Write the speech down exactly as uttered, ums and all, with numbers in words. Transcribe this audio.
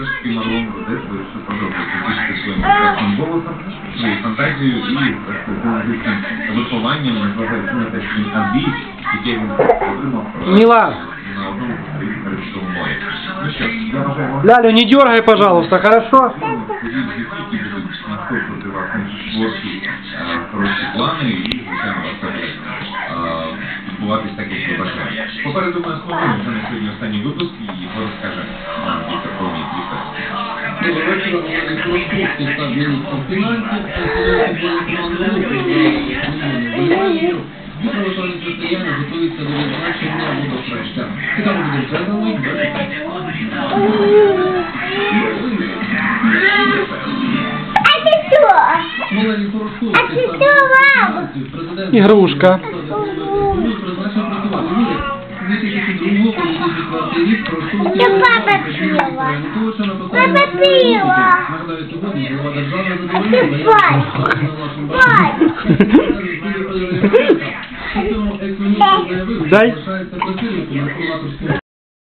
актерские монологи, да, это все подробно критически своим прекрасным голосом, своей фантазией и каким-то выслованием, назвать фильм это фильм «Амби», и я его подумал на одном количестве мое. Ну сейчас, я пожалуй... Лялю, не дергай, пожалуйста, хорошо? Насколько ты вас начнешь творческие, хорошие планы и зачем вас была без таких приглашений. По поводу моих слов, уже на сегодня останется выпуск, и его расскажем. Виктор Комин, Виктор. Добрый вечер, Игрушка. Да папа пила. Папа пила. А ты бай. Бай. Дай.